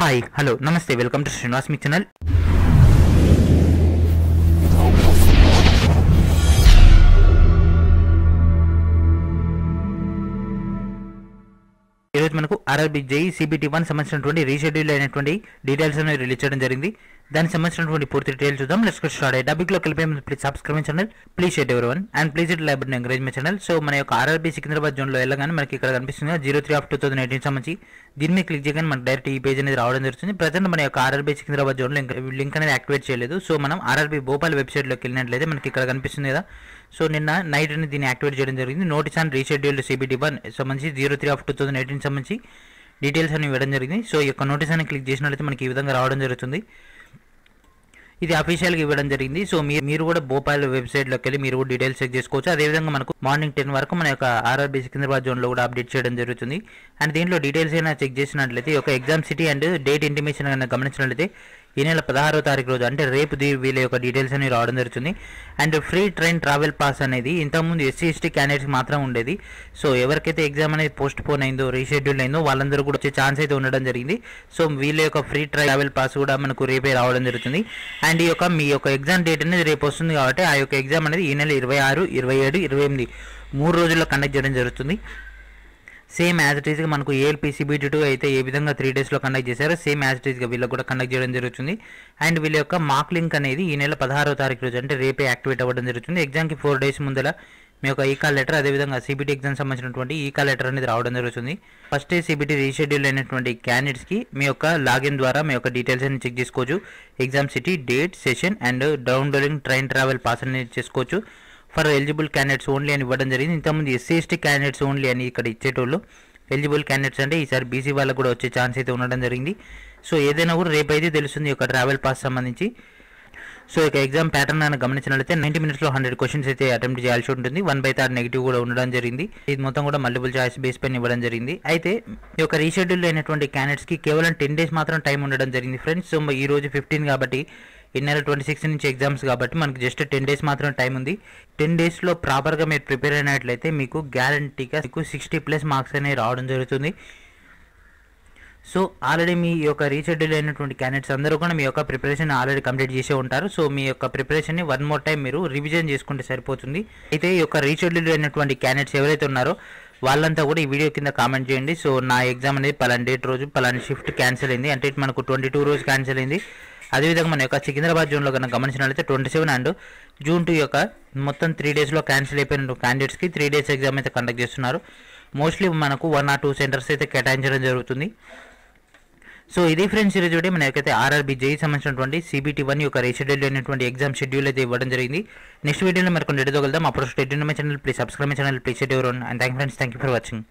Hi, hello, namaste, welcome to Srinivas channel. ఈరోజు మనకు RRB JE CBT-1 సంబంధించినటువంటి reschedule అయినటువంటి డీటెయిల్స్ అనేవి రిలీజ్ చేయడం జరిగింది. దానికి సంబంధించినటువంటి పూర్తి డీటెయిల్స్ చూద్దాం. Let's get started. డబ్బిక్లో కలిపే please subscribe my channel, please share everyone and please hit like button encourage my channel. So మన యొక్క RRB సికింద్రాబాద్ జోన్లో వెళ్ళగానే మనకి ఇక్కడ కనిపిస్తుంది 03/2018 సంబంధించి దీని మీద క్లిక్ చేయగానే మనకు డైరెక్ట్ ఈ పేజ్ అనేది రావడం జరుగుతుంది. ప్రజెంట్ మన యొక్క RRB సికింద్రాబాద్ జోన్లో లింక్ అనేది యాక్టివేట్ చేయలేదు. సో మనం RRB భోపాల్ వెబ్సైట్లోకి వెళ్ళినట్లయితే మనకి ఇక్కడ కనిపిస్తుంది కదా. సో నిన్న నైట్ అనేది దీన్ని యాక్టివేట్ చేయడం జరిగింది. నోటీస్ ఆన్ రీషెడ్యూల్డ్ CBT-1 సంబంధించి 03/2018 సంబంధించి డీటెయిల్స్ అనేవి ఇవ్వడం జరిగింది. సో ఈ యొక్క నోటీస్ అని క్లిక్ చేసినట్లయితే మనకి ఈ విధంగా రావడం జరుగుతుంది. ఇది అఫీషియల్గా ఇవ్వడం జరిగింది. సో మీరు కూడా భోపాల్ వెబ్సైట్లోకి వెళ్ళి మీరు కూడా డీటెయిల్స్ చెక్ చేసుకోవచ్చు. అదేవిధంగా మనకు మార్నింగ్ 10 వరకు మన యొక్క RRB సికింద్రాబాద్ జోన్లో కూడా అప్డేట్ చేయడం జరుగుతుంది. అండ్ దీంట్లో డీటెయిల్స్ అయినా చెక్ చేసినట్లయితే ఈ యొక్క exam city and date intimation అయినా గమనించినట్లయితే ఈ నెల 16వ తారీఖు రోజు అంటే రేపు వీళ్ళ యొక్క డీటెయిల్స్ అనేవి రావడం జరుగుతుంది. And free train travel pass అనేది ఇంతకుముందు SC ST క్యాండిడేట్స్కి మాత్రం ఉండేది. సో ఎవరికైతే ఎగ్జామ్ అనేది పోస్ట్ పోన్ అయిందో రీషెడ్యూల్ అయిందో వాళ్ళందరూ కూడా వచ్చే ఛాన్స్ అయితే ఉండడం జరిగింది. సో వీళ్ళ యొక్క ఫ్రీ ట్రావెల్ పాస్ కూడా మనకు రేపే రావడం జరుగుతుంది. అండ్ ఈ యొక్క మీ యొక్క ఎగ్జామ్ డేట్ అనేది రేపు వస్తుంది కాబట్టి ఆ యొక్క ఎగ్జామ్ అనేది ఈ నెల 26, 27, 28 3 రోజుల్లో కండక్ట్ చేయడం జరుగుతుంది. సేమ్ యాజ్ ఇట్ ఈస్గా మనకు ALP CBT-2 అయితే ఏ విధంగా 3 డేస్లో కండక్ట్ చేశారో సేమ్ యాజ్ ఇట్ ఈస్గా వీళ్ళకి కూడా కండక్ట్ చేయడం జరుగుతుంది. అండ్ వీళ్ళ యొక్క మాక్ లింక్ అనేది ఈ నెల 16వ తారీఖు రోజు అంటే రేపే యాక్టివేట్ అవ్వడం జరుగుతుంది. ఎగ్జామ్కి 4 డేస్ ముందర మీ యొక్క ఈకాల్ లెటర్ అదేవిధంగా CBT ఎగ్జామ్ సంబంధించినటువంటి ఈకాల్ లెటర్ అనేది రావడం జరుగుతుంది. ఫస్ట్ CBT రీషెడ్యూల్ అయినటువంటి క్యాండిడేట్స్కి మీ యొక్క లాగిన్ ద్వారా మీ యొక్క డీటెయిల్స్ అని చెక్ చేసుకోవచ్చు. Exam city, date, session and downloading train travel pass అనేది చేసుకోవచ్చు. ఫర్ ఎలిజిబుల్ క్యాండిడేట్స్ ఓన్లీ అని ఇవ్వడం జరిగింది. ఇంతకుముందు SC ST క్యాండిడేట్స్ ఓన్లీ అని ఇక్కడ ఇచ్చేటోళ్ళు. ఎలిజిబుల్ క్యాండిడేట్స్ అంటే ఈసారి BC వాళ్ళకు కూడా వచ్చే ఛాన్స్ అయితే ఉండడం జరిగింది. సో ఏదైనా కూడా రేపైతే తెలుస్తుంది ఒక ట్రావెల్ పాస్ సంబంధించి. సో ఇక ఎగ్జామ్ ప్యాటర్న్ అని గమనించినట్లయితే 90 నిమిషాల్లో 100 క్వశ్చన్స్ అయితే అటెంప్ట్ చేయాల్సి ఉంటుంది. 1/3 నెగిటివ్ కూడా ఉండడం జరిగింది. ఇది మొత్తం కూడా మల్టిపుల్ చాయిస్ బేస్ పైన ఇవ్వడం జరిగింది. అయితే ఈ యొక్క రీషెడ్యూల్ అయినటువంటి క్యాండిడేట్స్కి కేవలం 10 డేస్ మాత్రం టైం ఉండడం జరిగింది ఫ్రెండ్స్. సో ఈ రోజు 15 కాబట్టి ఈ నెల 26 నుంచి ఎగ్జామ్స్ కాబట్టి మనకు జస్ట్ 10 డేస్ మాత్రం టైం ఉంది. 10 డేస్లో ప్రాపర్గా మీరు ప్రిపేర్ అయినట్లయితే మీకు గ్యారంటీగా మీకు 60+ మార్క్స్ అనేవి రావడం జరుగుతుంది. సో ఆల్రెడీ మీ యొక్క రీషెడ్యూల్ అయినటువంటి క్యాండిడేట్స్ అందరూ కూడా మీ యొక్క ప్రిపరేషన్ ఆల్రెడీ కంప్లీట్ చేసే ఉంటారు. సో మీ యొక్క ప్రిపరేషన్ని 1 more time మీరు రివిజన్ చేసుకుంటే సరిపోతుంది. అయితే ఈ యొక్క రీషెడ్యూల్ అయినటువంటి క్యాండిడేట్స్ ఎవరైతే ఉన్నారో వాళ్ళంతా కూడా ఈ వీడియో కింద కామెంట్ చేయండి. సో నా ఎగ్జామ్ అనేది పలానా డేట్ రోజు పలానా షిఫ్ట్ క్యాన్సిల్ అయింది అంటే మనకు 22 రోజు క్యాన్సిల్ అయింది. అదేవిధంగా మన యొక్క సికింద్రాబాద్ జోన్లో కన్నా గమనించినట్లయితే 27 అండ్ June 2 యొక్క మొత్తం 3 డేస్లో క్యాన్సిల్ అయిపోయిన క్యాండిడేట్స్కి 3 డేస్ ఎగ్జామ్ అయితే కండక్ట్ చేస్తున్నారు. మోస్ట్లీ మనకు 1 or 2 సెంటర్స్ అయితే కేటాయించడం జరుగుతుంది. సో ఇది ఫ్రెండ్స్ ఈరోజు మన యొక్క RRB JE సంబంధించినటువంటి CBT-1 యొక్క రీషెడ్యూల్ అయినటువంటి ఎగ్జామ్ షెడ్యూల్ అయితే ఇవ్వడం జరిగింది. నెక్స్ట్ వీడియోలో మరి కొన్ని డేట్తో కలుద్దాం. అప్పుడు state my channel, please subscribe my channel, please share everyone and thank friends, thank you for watching.